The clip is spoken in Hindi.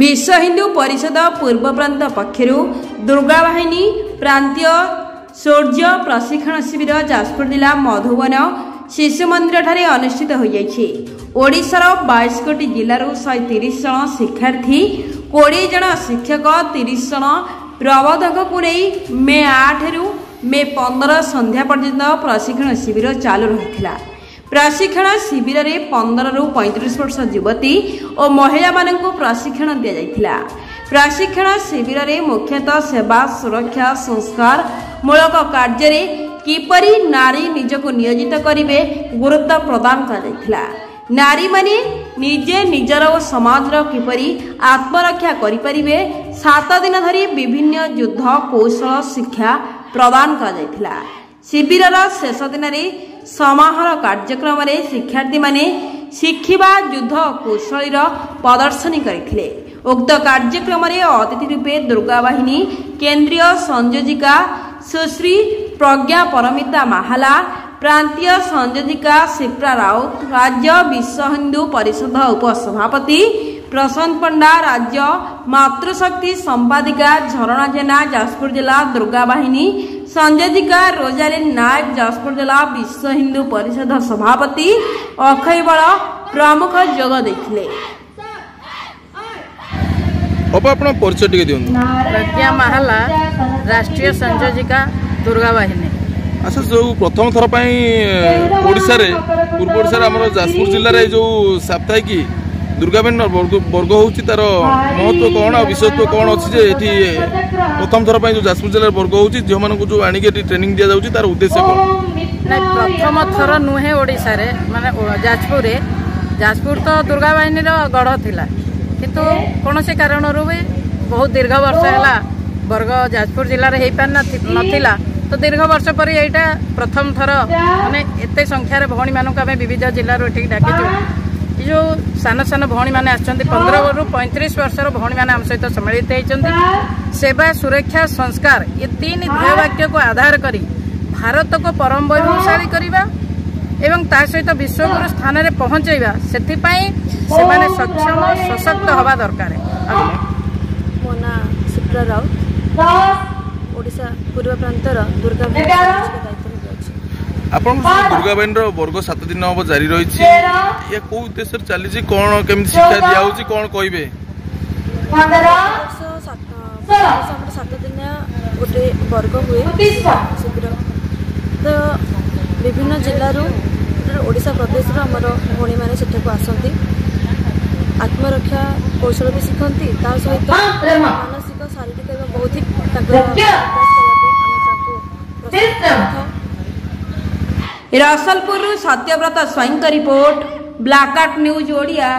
विश्व हिंदू परिषद पूर्व प्रांत पक्षर दुर्गा वाहिनी प्रांतीय शौर्य प्रशिक्षण शिविर जाजपुर जिला मधुबन शिशु मंदिर ठारे अनुष्ठित हो जाइए। ओडिशार 22 गोटी जिलूर 130 जन शिक्षार्थी 20 जन शिक्षक 30 जन प्रबोधक को नहीं मे 8 रु मे 15 संध्या पर्यंत प्रशिक्षण शिविर चालू रही। प्रशिक्षण शिविर में 15 रु 35 वर्ष युवती और महिला मानक प्रशिक्षण दि जाइथिला। प्रशिक्षण शिविर में मुख्यतः सेवा सुरक्षा संस्कार मूलक कार्य रे किपरि नारी निजको नियोजित करिवे गुरुत्व प्रदान कर जाइथिला। नारी माने निजे निजर और समाज किपरि आत्मरक्षा करिपरिवे 7 दिन धरी विभिन्न युद्ध कौशल शिक्षा प्रदान कर जाइथिला। शिविरर शेष दिन समाहार कार्यक्रम रे शिक्षार्थी माने शिखिबा युद्ध कौशल प्रदर्शनी करथिले। उक्त कार्यक्रम रे अतिथि रूपे दुर्गा वाहिनी केंद्रीय संयोजिका सुश्री प्रज्ञा परमिता माहाला, प्रांतीय संयोजिका सिप्रा राउत, राज्य विश्व हिंदू परिषद उपसभापति प्रशांत पंडा, राज्य मातृशक्ति संपादिका झरणा जेना जाजपुर जिला, दुर्गा वाहिनी संयोजिका रोजाली नायक जाजपुर जिला, विश्व हिंदू परिषद सभापति अक्षय बल प्रमुख जोग देथिले। प्रज्ञा माहाला, राष्ट्रीय संयोजिका दुर्गा वाहिनी। अच्छा, जो प्रथम थर पूर्व जाजपुर जिले जो साप्ताहिकी दुर्गा बहन वर्ग हो तार महत्व कौन विशेषत्व कौन अच्छे प्रथम थर जो जाजपुर जिले वर्ग हो झील मान जो आनिक ट्रेनिंग दि जाऊँगी तार उद्देश्य कौन? ना प्रथम थर नुहे ओडिशा रे माने जाजपुर रे। जाजपुर तो दुर्गा वाहिनी गढ़ थिला किंतु कौन से कारण भी बहुत दीर्घ वर्ष है वर्ग जाजपुर जिले में हो तो दीर्घ वर्ष पर यहाँ प्रथम थर मैंने एत संख्यार भाई मानी विविध जिलूर ये डाकिचु। ये जो सान सान भाई मैंने आसछन्ति 15 रु 35 वर्षर भाई मैंने आम सहित सम्मिलित होती। सेवा सुरक्षा संस्कार ये 3 ध्येयवाक्य को आधार करी भारत को परम वैभवशाली करवा एवं ता सहित विश्वगुरु स्थान में पहुँचवा से सक्षम सशक्त हवा दरकार। मो ना सिप्रा राउत, ओडिशा पूर्व प्रांतर दुर्गा दायित्व। दुर्गा बहन वर्ग 7 दिन हम जारी रही ये कौ उद्देश्य चली कौन केमी शिक्षा दिखाई कौन कहे? 7 दिन गोटे वर्ग हुए शिविर तो विभिन्न जिलूर ओडिशा प्रदेश आमर भाई मैंने सेठक आसती आत्मरक्षा कौशल भी शिखती सहित मानसिक शारीरिक एवं बौद्धिक रसलपुर सत्यव्रत स्वयं का report black out news Odia.